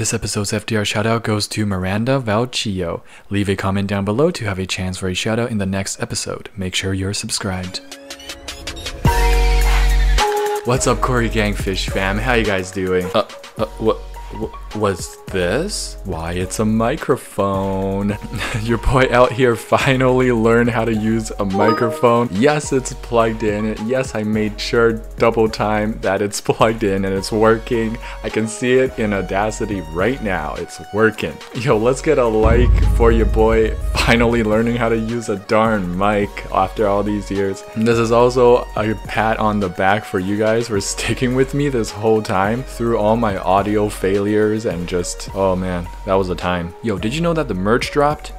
This episode's FTR shoutout goes to Miranda Valchio. Leave a comment down below to have a chance for a shoutout in the next episode. Make sure you're subscribed. What's up, Corey Gangfish fam? How you guys doing? What was this? Why, it's a microphone. Your boy out here finally learned how to use a microphone. Yes, it's plugged in. Yes, I made sure double time that it's plugged in and it's working. I can see it in Audacity right now. It's working. Yo, let's get a like for your boy finally learning how to use a darn mic after all these years. And this is also a pat on the back for you guys for sticking with me this whole time through all my audio failures and just, oh man, that was a time. Yo, did you know that the merch dropped?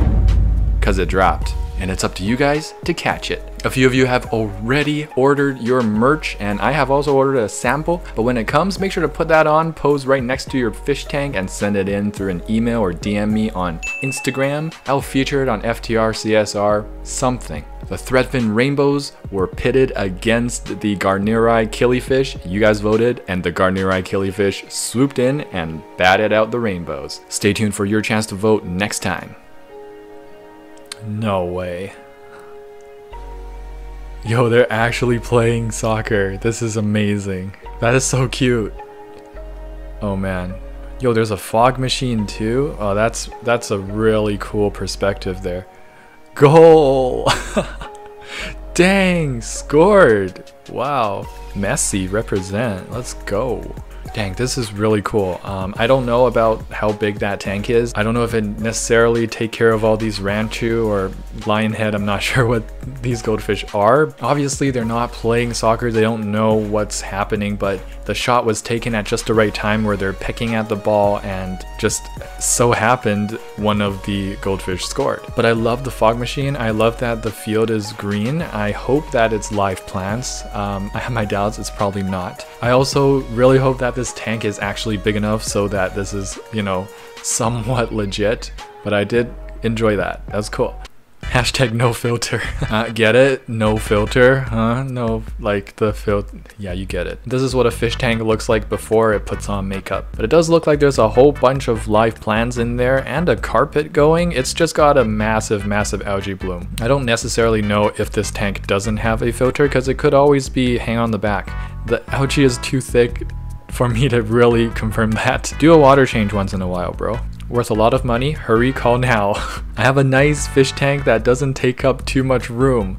Cause it dropped, and it's up to you guys to catch it. A few of you have already ordered your merch, and I have also ordered a sample, but when it comes, make sure to put that on, pose right next to your fish tank, and send it in through an email or DM me on Instagram. I'll feature it on FTR, CSR, something. The Threadfin rainbows were pitted against the Garnierite Killifish. You guys voted, and the Garnierite Killifish swooped in and batted out the rainbows. Stay tuned for your chance to vote next time. No way. Yo, they're actually playing soccer. This is amazing. That is so cute. Oh man. Yo, there's a fog machine too. Oh, that's a really cool perspective there. Goal! Dang, scored. Wow. Messi represent. Let's go. Dang, this is really cool. I don't know about how big that tank is. I don't know if it necessarily take care of all these Ranchu or Lionhead. I'm not sure what these goldfish are. Obviously, they're not playing soccer. They don't know what's happening, but the shot was taken at just the right time where they're pecking at the ball, and just so happened one of the goldfish scored. But I love the fog machine. I love that the field is green. I hope that it's live plants. I have my doubts, it's probably not. I also really hope that this tank is actually big enough so that this is, you know, somewhat legit, but I did enjoy that. That's cool. Hashtag no filter. Get it? No filter, huh? No, like the filter. Yeah, you get it. This is what a fish tank looks like before it puts on makeup. But it does look like there's a whole bunch of live plants in there and a carpet going. It's just got a massive, massive algae bloom. I don't necessarily know if this tank doesn't have a filter because it could always be hang on the back. The algae is too thick for me to really confirm that. Do a water change once in a while, bro. Worth a lot of money, hurry, call now. I have a nice fish tank that doesn't take up too much room.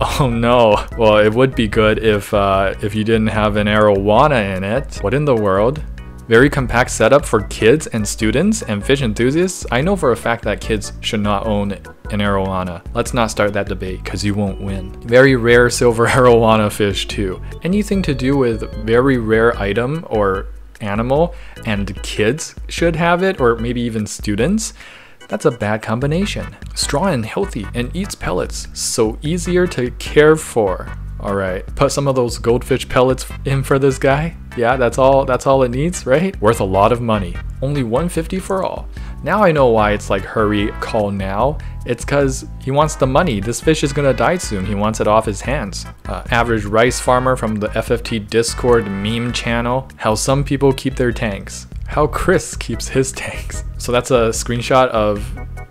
Oh no. Well, it would be good if you didn't have an arowana in it. What in the world? Very compact setup for kids and students and fish enthusiasts. I know for a fact that kids should not own an arowana. Let's not start that debate because you won't win. Very rare silver arowana fish too. Anything to do with very rare item or animal and kids should have it, or maybe even students. That's a bad combination. Strong and healthy and eats pellets, so easier to care for. All right, put some of those goldfish pellets in for this guy. Yeah, that's all it needs, right? Worth a lot of money. Only $150 for all. Now I know why it's like hurry, call now. It's because he wants the money. This fish is gonna die soon. He wants it off his hands. Average rice farmer from the FFT Discord meme channel. How some people keep their tanks. How Chris keeps his tanks. So that's a screenshot of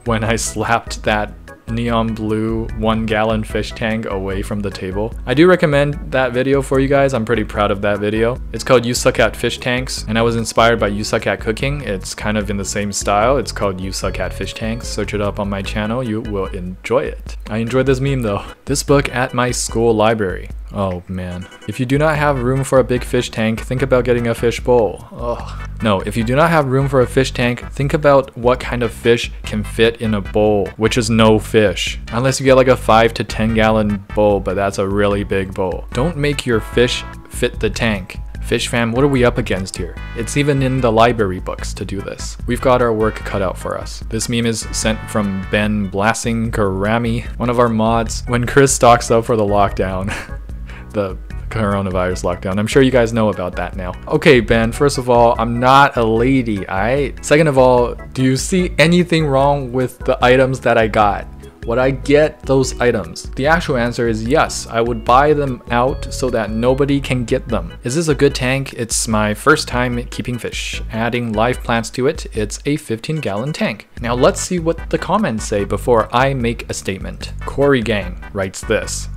when I slapped that neon blue 1 gallon fish tank away from the table. I do recommend that video for you guys. I'm pretty proud of that video. It's called You Suck At Fish Tanks, and I was inspired by You Suck At Cooking. It's kind of in the same style. It's called You Suck At Fish Tanks. Search it up on my channel. You will enjoy it. I enjoyed this meme though. This book at my school library. Oh man. If you do not have room for a big fish tank, think about getting a fish bowl. Ugh. No, if you do not have room for a fish tank, think about what kind of fish can fit in a bowl, which is no fish. Unless you get like a 5 to 10 gallon bowl, but that's a really big bowl. Don't make your fish fit the tank. Fish fam, what are we up against here? It's even in the library books to do this. We've got our work cut out for us. This meme is sent from Ben Blassing-Garami, one of our mods, when Chris stocks up for the lockdown. The coronavirus lockdown. I'm sure you guys know about that now. Okay, Ben, first of all, I'm not a lady, alright? Second of all, do you see anything wrong with the items that I got? Would I get those items? The actual answer is yes, I would buy them out so that nobody can get them. Is this a good tank? It's my first time keeping fish. Adding live plants to it, it's a 15-gallon tank. Now let's see what the comments say before I make a statement. Corey Gang writes this.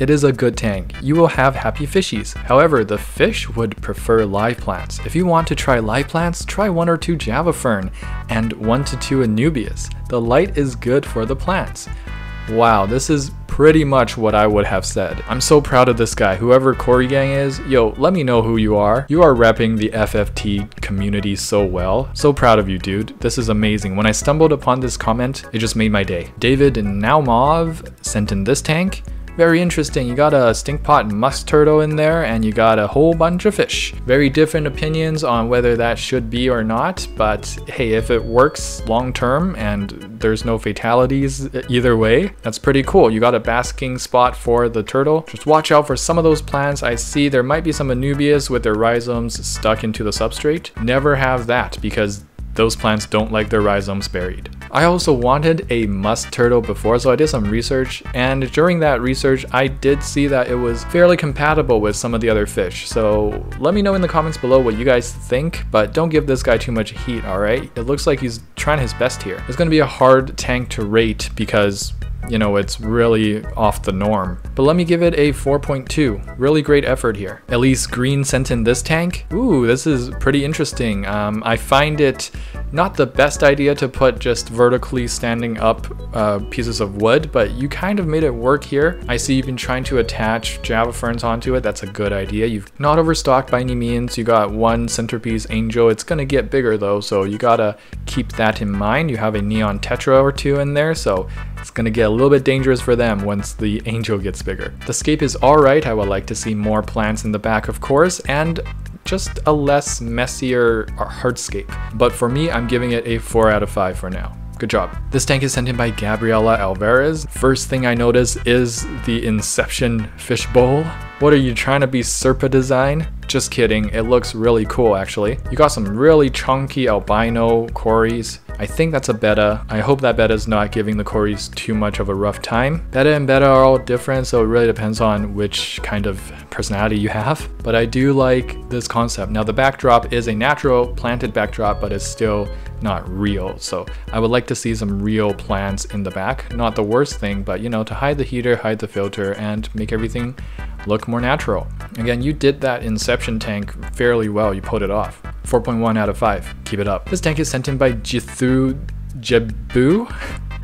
It is a good tank. You will have happy fishies. However, the fish would prefer live plants. If you want to try live plants, try 1 or 2 Java fern and 1 to 2 Anubias. The light is good for the plants. Wow, this is pretty much what I would have said. I'm so proud of this guy. Whoever Corey Gang is, yo, let me know who you are. You are repping the FFT community so well. So proud of you, dude. This is amazing. When I stumbled upon this comment, it just made my day. David Naumov sent in this tank. Very interesting, you got a stink pot and musk turtle in there, and you got a whole bunch of fish. Very different opinions on whether that should be or not, but hey, if it works long term and there's no fatalities either way, that's pretty cool. You got a basking spot for the turtle. Just watch out for some of those plants. I see there might be some Anubias with their rhizomes stuck into the substrate. Never have that, because those plants don't like their rhizomes buried. I also wanted a musk turtle before, so I did some research, and during that research I did see that it was fairly compatible with some of the other fish. So let me know in the comments below what you guys think, but don't give this guy too much heat, alright? It looks like he's trying his best here. It's gonna be a hard tank to rate because, you know, it's really off the norm. But let me give it a 4.2. Really great effort here. Elise Green sent in this tank. Ooh, this is pretty interesting. I find it not the best idea to put just vertically standing up pieces of wood, but you kind of made it work here. I see you've been trying to attach Java ferns onto it. That's a good idea. You've not overstocked by any means. You got one centerpiece angel. It's gonna get bigger though, so you gotta keep that in mind. You have a neon tetra or two in there, so it's gonna get a little bit dangerous for them once the angel gets bigger. The scape is alright. I would like to see more plants in the back, of course, and just a less messier hardscape. But for me, I'm giving it a 4 out of 5 for now. Good job. This tank is sent in by Gabriela Alvarez. First thing I notice is the Inception fish bowl. What are you trying to be, Serpa design? Just kidding, it looks really cool actually. You got some really chunky albino cories. I think that's a betta. I hope that betta is not giving the cories too much of a rough time. Betta and betta are all different, so it really depends on which kind of personality you have. But I do like this concept. Now the backdrop is a natural planted backdrop, but it's still not real. So I would like to see some real plants in the back. Not the worst thing, but you know, to hide the heater, hide the filter, and make everything look more natural. Again, you did that Inception tank fairly well. You pulled it off. 4.1 out of 5. Keep it up. This tank is sent in by Jithu Jebu.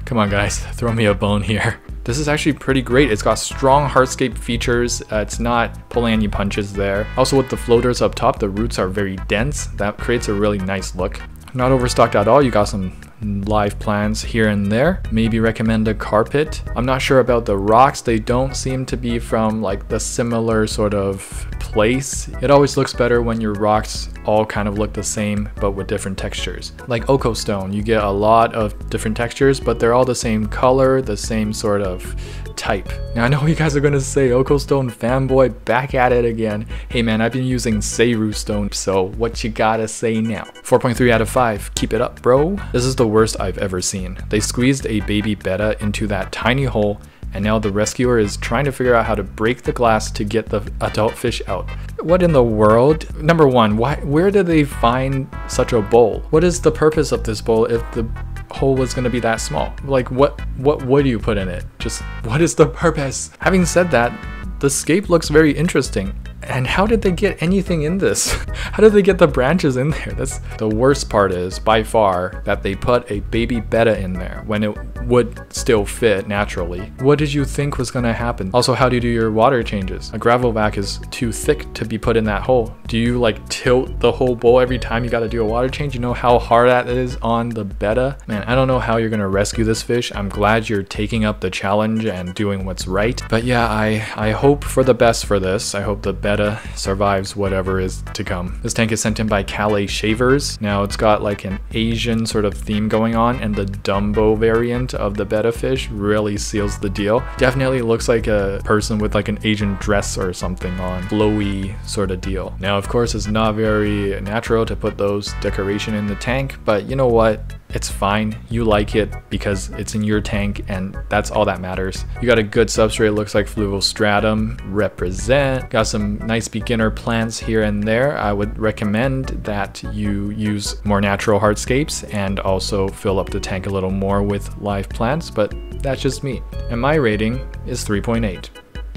Come on guys, throw me a bone here. This is actually pretty great. It's got strong hardscape features. It's not pulling any punches there. Also with the floaters up top, the roots are very dense. That creates a really nice look. Not overstocked at all. You got some live plants here and there. Maybe recommend a carpet. I'm not sure about the rocks. They don't seem to be from like the similar sort of place. It always looks better when your rocks all kind of look the same but with different textures. Like Oko Stone, you get a lot of different textures, but they're all the same color, the same sort of type. Now I know you guys are gonna say, Oko Stone fanboy, back at it again. Hey man, I've been using Seiryu stone, so what you gotta say now? 4.3 out of 5, keep it up bro. This is the worst I've ever seen. They squeezed a baby betta into that tiny hole, and now the rescuer is trying to figure out how to break the glass to get the adult fish out. What in the world? Number one, where did they find such a bowl? What is the purpose of this bowl if the hole was gonna be that small? Like what would you put in it? Just what is the purpose? Having said that, the scape looks very interesting. And how did they get anything in this? How did they get the branches in there? That's the worst part, is by far that they put a baby betta in there when it would still fit naturally. What did you think was gonna happen? Also, how do you do your water changes? A gravel vac is too thick to be put in that hole. Do you like tilt the whole bowl every time you gotta do a water change? You know how hard that is on the betta? Man, I don't know how you're gonna rescue this fish. I'm glad you're taking up the challenge and doing what's right. But yeah, I hope for the best for this. I hope the betta survives whatever is to come. This tank is sent in by Calais Shavers. Now it's got like an Asian sort of theme going on, and the Dumbo variant of the betta fish really seals the deal. Definitely looks like a person with like an Asian dress or something on, flowy sort of deal. Now of course it's not very natural to put those decoration in the tank, but you know what? it's fine. You like it because it's in your tank, and that's all that matters. You got a good substrate, looks like Fluval Stratum, represent. Got some nice beginner plants here and there. I would recommend that you use more natural hardscapes and also fill up the tank a little more with live plants, but that's just me. And my rating is 3.8.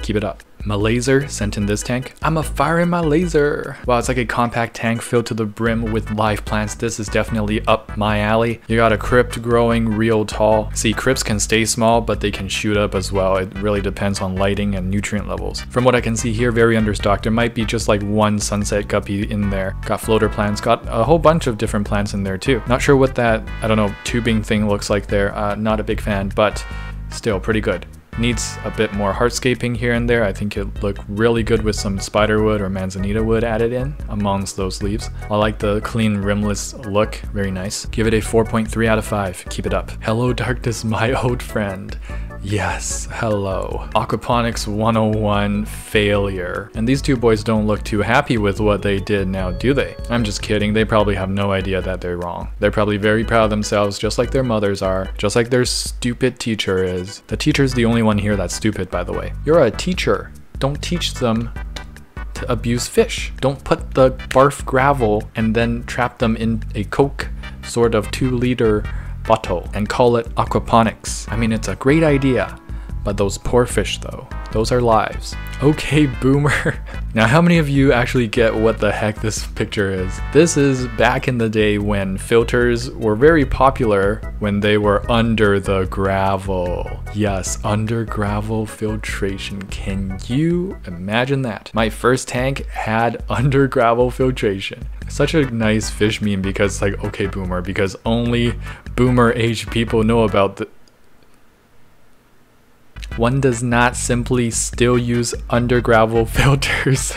Keep it up. My laser sent in this tank. I'm a firing my laser. Wow, it's like a compact tank filled to the brim with live plants. This is definitely up my alley. You got a crypt growing real tall. See, crypts can stay small, but they can shoot up as well. It really depends on lighting and nutrient levels. From what I can see here, very understocked. There might be just like one sunset guppy in there. Got floater plants, got a whole bunch of different plants in there too. Not sure what that, I don't know, tubing thing looks like there. Not a big fan, but still pretty good. Needs a bit more hardscaping here and there. I think it'd look really good with some spiderwood or manzanita wood added in amongst those leaves. I like the clean rimless look, very nice. Give it a 4.3 out of 5, keep it up. Hello darkness, my old friend. Yes, hello. Aquaponics 101 failure. And these two boys don't look too happy with what they did now, do they? I'm just kidding, they probably have no idea that they're wrong. They're probably very proud of themselves, just like their mothers are, just like their stupid teacher is. The teacher's the only one here that's stupid, by the way. You're a teacher. Don't teach them to abuse fish. Don't put the barf gravel and then trap them in a Coke sort of 2-liter bottle and call it aquaponics. I mean, it's a great idea, but those poor fish though, those are lives. Okay, boomer. Now, how many of you actually get what the heck this picture is? This is back in the day when filters were very popular when they were under the gravel. Yes, under gravel filtration. Can you imagine that? My first tank had under gravel filtration. Such a nice fish meme because it's like, okay, boomer, because only boomer age people know about the... One does not simply still use under gravel filters.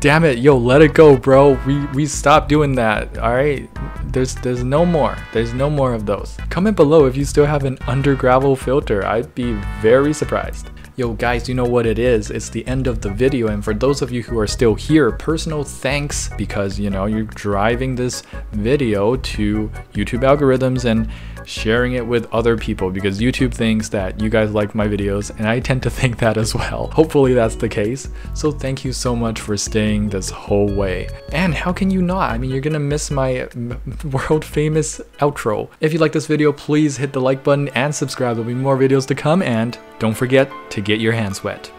Damn it, yo, let it go, bro. We stopped doing that, all right? There's no more. There's no more of those. Comment below if you still have an under gravel filter. I'd be very surprised. Yo guys, you know what it is, it's the end of the video, and for those of you who are still here, personal thanks, because you know, you're driving this video to YouTube algorithms and sharing it with other people, because YouTube thinks that you guys like my videos, and I tend to think that as well. Hopefully that's the case. So thank you so much for staying this whole way. And how can you not? I mean, you're gonna miss my world famous outro. If you like this video, please hit the like button and subscribe. There'll be more videos to come, and don't forget to get your hands wet.